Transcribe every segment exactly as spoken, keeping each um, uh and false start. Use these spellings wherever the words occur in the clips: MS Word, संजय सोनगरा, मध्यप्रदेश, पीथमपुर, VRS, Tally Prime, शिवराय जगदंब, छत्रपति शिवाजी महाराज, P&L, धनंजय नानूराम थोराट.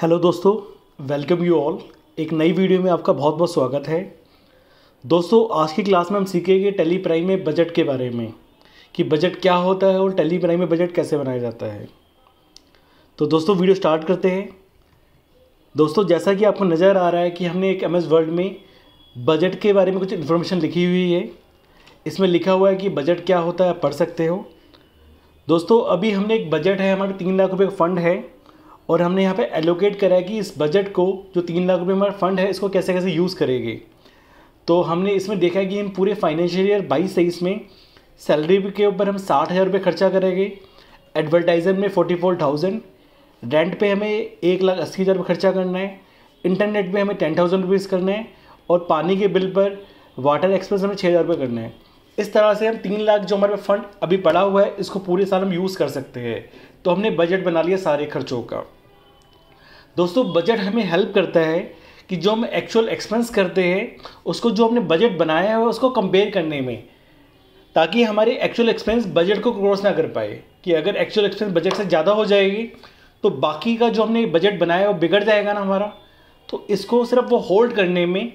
Hello दोस्तों, welcome you all. एक नई वीडियो में आपका बहुत बहुत स्वागत है। दोस्तों, आज की क्लास में हम सीखेंगे टैली प्राइम में बजट के बारे में कि बजट क्या होता है और टैली प्राइम में बजट कैसे बनाया जाता है। तो दोस्तों वीडियो स्टार्ट करते हैं। दोस्तों, जैसा कि आपको नज़र आ रहा है कि हमने एक एम एस वर्ड में बजट के बारे में कुछ इन्फॉर्मेशन लिखी हुई है। इसमें लिखा हुआ है कि बजट क्या होता है, आप पढ़ सकते हो। दोस्तों, अभी हमने एक बजट है, हमारा तीन लाख रुपये का फंड है और हमने यहाँ पे एलोकेट करा है कि इस बजट को, जो तीन लाख रुपये हमारा फंड है, इसको कैसे कैसे यूज़ करेंगे। तो हमने इसमें देखा है कि हम पूरे फाइनेंशियल ईयर बाईस तेईस में सैलरी के ऊपर हम साठ हज़ार रुपये खर्चा करेंगे, एडवर्टाइजर में फोर्टी फोर थाउजेंड, रेंट पे हमें एक लाख अस्सी हज़ार रुपये खर्चा करना है, इंटरनेट पे हमें टेन थाउजेंड रुपीज़ करना है और पानी के बिल पर वाटर एक्सपेंस हमें छः हज़ार रुपये करना है। इस तरह से हम तीन लाख जो हमारे फंड अभी पड़ा हुआ है, इसको पूरे साल हम यूज़ कर सकते हैं। तो हमने बजट बना लिया सारे खर्चों का। दोस्तों, बजट हमें हेल्प करता है कि जो हम एक्चुअल एक्सपेंस करते हैं उसको, जो हमने बजट बनाया है उसको कंपेयर करने में, ताकि हमारे एक्चुअल एक्सपेंस बजट को क्रॉस ना कर पाए। कि अगर एक्चुअल एक्सपेंस बजट से ज़्यादा हो जाएगी तो बाकी का जो हमने बजट बनाया है वो बिगड़ जाएगा ना हमारा। तो इसको सिर्फ वो होल्ड करने में,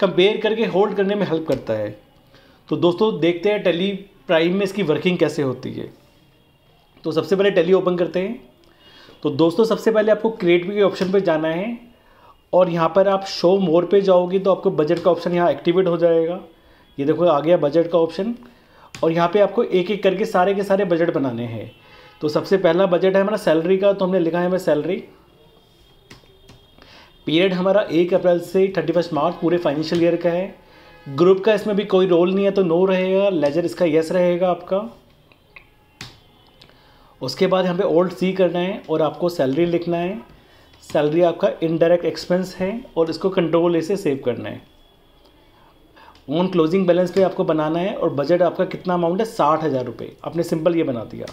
कंपेयर करके होल्ड करने में हेल्प करता है। तो दोस्तों देखते हैं टैली प्राइम में इसकी वर्किंग कैसे होती है। तो सबसे पहले टैली ओपन करते हैं। तो दोस्तों सबसे पहले आपको क्रिएट के ऑप्शन पर जाना है और यहाँ पर आप शो मोर पे जाओगे तो आपको बजट का ऑप्शन यहाँ एक्टिवेट हो जाएगा। ये देखो आ गया बजट का ऑप्शन और यहाँ पे आपको एक एक करके सारे के सारे बजट बनाने हैं। तो सबसे पहला बजट है हमारा सैलरी का। तो हमने लिखा है हमें सैलरी, पीरियड हमारा एक अप्रैल से थर्टी फर्स्ट मार्च पूरे फाइनेंशियल ईयर का है। ग्रुप का इसमें भी कोई रोल नहीं है तो नो रहेगा, लेजर इसका येस रहेगा आपका। उसके बाद हमें ओल्ड सी करना है और आपको सैलरी लिखना है। सैलरी आपका इनडायरेक्ट एक्सपेंस है और इसको कंट्रोल ए से सेव करना है। ऑन क्लोजिंग बैलेंस पे आपको बनाना है और बजट आपका कितना अमाउंट है, साठ हज़ार रुपये। आपने सिंपल ये बना दिया।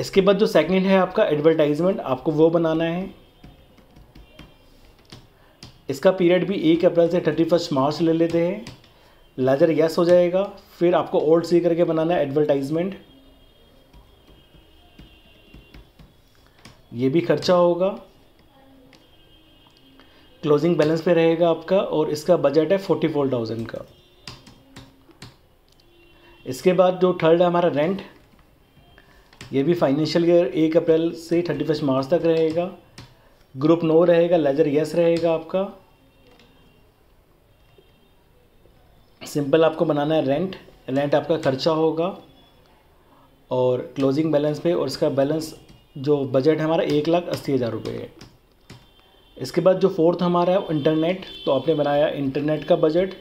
इसके बाद जो सेकंड है आपका एडवर्टाइजमेंट, आपको वो बनाना है। इसका पीरियड भी एक अप्रैल से थर्टी फर्स्ट मार्च ले लेते हैं, लार्जर यस हो जाएगा। फिर आपको ओल्ड सी करके बनाना है एडवर्टाइजमेंट, ये भी खर्चा होगा, क्लोजिंग बैलेंस पे रहेगा आपका और इसका बजट है फोर्टी फोर थाउजेंड का। इसके बाद जो थर्ड है हमारा रेंट, ये भी फाइनेंशियल ईयर एक अप्रैल से थर्टी फर्स्ट मार्च तक रहेगा। ग्रुप नो रहेगा, लेजर यस रहेगा आपका। सिंपल आपको बनाना है रेंट, रेंट आपका खर्चा होगा और क्लोजिंग बैलेंस पे, और इसका बैलेंस जो बजट हमारा एक लाख अस्सी हज़ार रुपये है। इसके बाद जो फोर्थ हमारा है इंटरनेट, तो आपने बनाया इंटरनेट का बजट,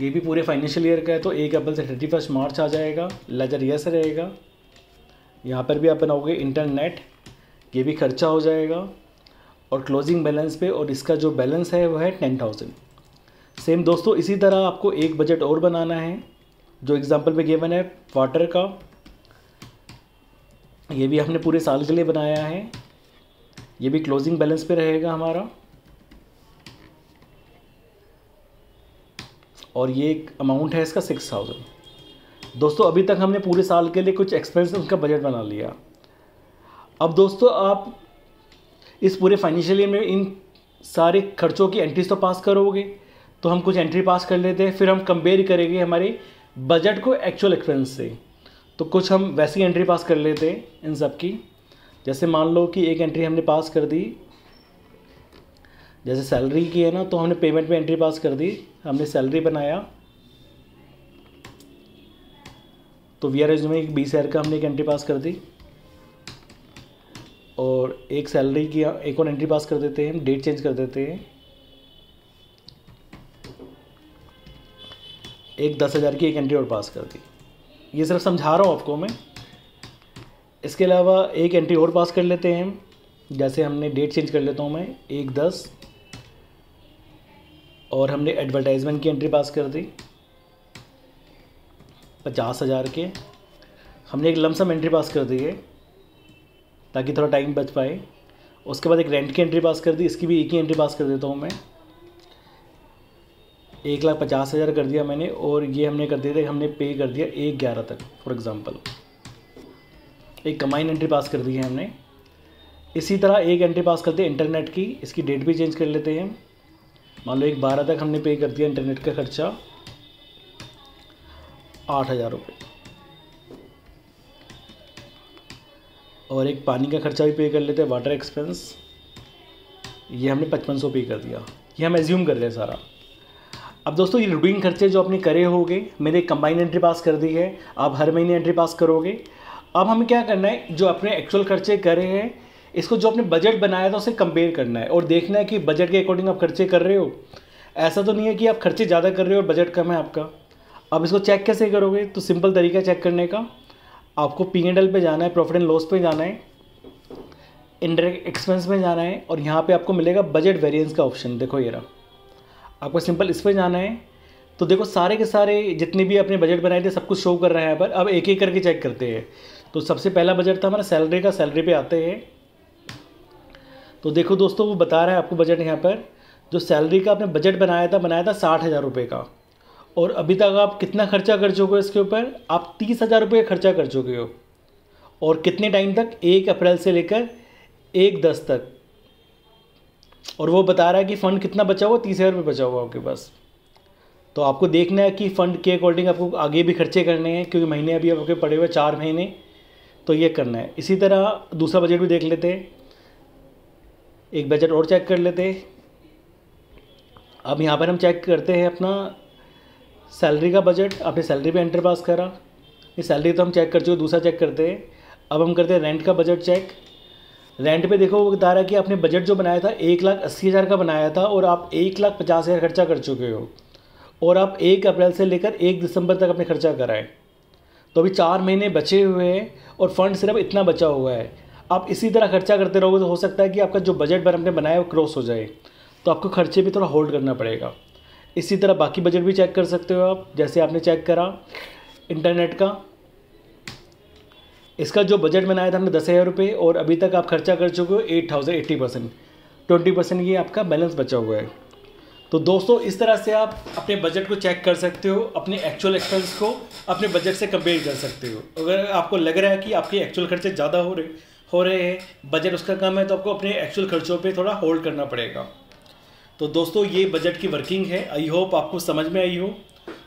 ये भी पूरे फाइनेंशियल ईयर का है तो एक अप्रैल से थर्टी फर्स्ट मार्च आ जाएगा, लेजर यस रहेगा। यहाँ पर भी आप बनाओगे इंटरनेट, ये भी खर्चा हो जाएगा और क्लोजिंग बैलेंस पे, और इसका जो बैलेंस है वह है टेन थाउजेंड। सेम दोस्तों इसी तरह आपको एक बजट और बनाना है जो एग्जांपल पे गिवन है वाटर का। ये भी हमने पूरे साल के लिए बनाया है, ये भी क्लोजिंग बैलेंस पे रहेगा हमारा और ये एक अमाउंट है इसका सिक्स थाउजेंड। दोस्तों अभी तक हमने पूरे साल के लिए कुछ एक्सपेंस उनका बजट बना लिया। अब दोस्तों आप इस पूरे फाइनेंशियल ईयर में इन सारे खर्चों की एंट्रीज तो पास करोगे, तो हम कुछ एंट्री पास कर लेते हैं, फिर हम कंपेयर करेंगे हमारे बजट को एक्चुअल एक्सपेंस से। तो कुछ हम वैसी एंट्री पास कर लेते हैं इन सब की। जैसे मान लो कि एक एंट्री हमने पास कर दी, जैसे सैलरी की है ना, तो हमने पेमेंट में एंट्री पास कर दी। हमने सैलरी बनाया तो वी आर एस में बीस हज़ार का हमने एक एंट्री पास कर दी और एक सैलरी की एक और एंट्री पास कर देते हैं, हम डेट चेंज कर देते हैं। एक दस हज़ार की एक एंट्री और पास कर दी, ये सिर्फ समझा रहा हूँ आपको मैं। इसके अलावा एक एंट्री और पास कर लेते हैं हम, जैसे हमने डेट चेंज कर लेता हूँ मैं, एक दस, और हमने एडवर्टाइजमेंट की एंट्री पास कर दी पचास हज़ार के। हमने एक लमसम एंट्री पास कर दी है ताकि थोड़ा टाइम बच पाए। उसके बाद एक रेंट की एंट्री पास कर दी, इसकी भी एक ही एंट्री पास कर देता हूँ मैं, एक लाख पचास हज़ार कर दिया मैंने। और ये हमने कर दिया था, हमने पे कर दिया एक ग्यारह तक फॉर एग्ज़ाम्पल। एक कमाइन एंट्री पास कर दी है हमने। इसी तरह एक एंट्री पास करते हैं इंटरनेट की, इसकी डेट भी चेंज कर लेते हैं। मान लो एक बारह तक हमने पे कर दिया इंटरनेट का खर्चा आठ हज़ार रुपये, और एक पानी का खर्चा भी पे कर लेते हैं, वाटर एक्सपेंस, ये हमने पचपन सौ पे कर दिया, ये हम एज्यूम कर रहे हैं सारा। अब दोस्तों ये रूटीन खर्चे जो आपने करे होंगे, मैंने कंबाइंड एंट्री पास कर दी है, आप हर महीने एंट्री पास करोगे। अब हमें क्या करना है, जो अपने एक्चुअल खर्चे करे हैं इसको जो आपने बजट बनाया था उससे कंपेयर करना है और देखना है कि बजट के अकॉर्डिंग आप खर्चे कर रहे हो। ऐसा तो नहीं है कि आप खर्चे ज़्यादा कर रहे हो और बजट कम है आपका। अब इसको चेक कैसे करोगे, तो सिंपल तरीका चेक करने का, आपको पी एंड एल पे जाना है, प्रॉफिट एंड लॉस पे जाना है, इनडायरेक्ट एक्सपेंस में जाना है, और यहाँ पे आपको मिलेगा बजट वेरिएंस का ऑप्शन। देखो ये रहा, आपको सिंपल इस पे जाना है। तो देखो सारे के सारे जितने भी अपने बजट बनाए थे सब कुछ शो कर रहा है यहाँ पर। अब एक एक करके चेक करते हैं। तो सबसे पहला बजट था हमारा सैलरी का, सैलरी पे आते हैं तो देखो दोस्तों वो बता रहा है आपको बजट यहाँ पर, जो सैलरी का आपने बजट बनाया था बनाया था साठ हज़ार रुपये का, और अभी तक आप कितना खर्चा कर चुके हो इसके ऊपर, आप तीस हज़ार रुपये खर्चा कर चुके हो। और कितने टाइम तक, एक अप्रैल से लेकर एक दस तक। और वो बता रहा है कि फ़ंड कितना बचा हुआ, तीस हज़ार रुपये बचा हुआ आपके पास। तो आपको देखना है कि फ़ंड के अकॉर्डिंग आपको आगे भी खर्चे करने हैं, क्योंकि महीने अभी आपके पड़े हुए चार महीने, तो ये करना है। इसी तरह दूसरा बजट भी देख लेते हैं, एक बजट और चेक कर लेते हैं। अब यहाँ पर हम चेक करते हैं अपना सैलरी का बजट, आपने सैलरी पे एंटर पास करा, ये सैलरी तो हम चेक कर चुके, दूसरा चेक करते हैं। अब हम करते हैं रेंट का बजट चेक। रेंट पे देखो वो बता रहा है कि आपने बजट जो बनाया था एक लाख अस्सी हज़ार का बनाया था और आप एक लाख पचास हज़ार खर्चा कर चुके हो, और आप एक अप्रैल से लेकर एक दिसंबर तक अपने खर्चा कराए, तो अभी चार महीने बचे हुए हैं और फंड सिर्फ इतना बचा हुआ है। आप इसी तरह खर्चा करते रहोगे तो हो सकता है कि आपका जो बजट पर हमने बनाया वो क्रॉस हो जाए, तो आपको खर्चे भी थोड़ा होल्ड करना पड़ेगा। इसी तरह बाकी बजट भी चेक कर सकते हो आप, जैसे आपने चेक करा इंटरनेट का, इसका जो बजट बनाया था हमने दस हज़ार रुपये और अभी तक आप खर्चा कर चुके हो eight thousand eighty percent twenty percent ये आपका बैलेंस बचा हुआ है। तो दोस्तों इस तरह से आप अपने बजट को चेक कर सकते हो, अपने एक्चुअल एक्सपेंस को अपने बजट से कंपेयर कर सकते हो। अगर आपको लग रहा है कि आपके एक्चुअल खर्चे ज़्यादा हो रहे हो रहे हैं, बजट उसका कम है, तो आपको अपने एक्चुअल खर्चों पे थोड़ा होल्ड करना पड़ेगा। तो दोस्तों ये बजट की वर्किंग है, आई होप आपको समझ में आई हो।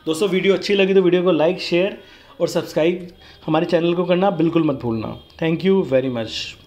दोस्तों वीडियो अच्छी लगी तो वीडियो को लाइक, शेयर और सब्सक्राइब हमारे चैनल को करना बिल्कुल मत भूलना। Thank you very much.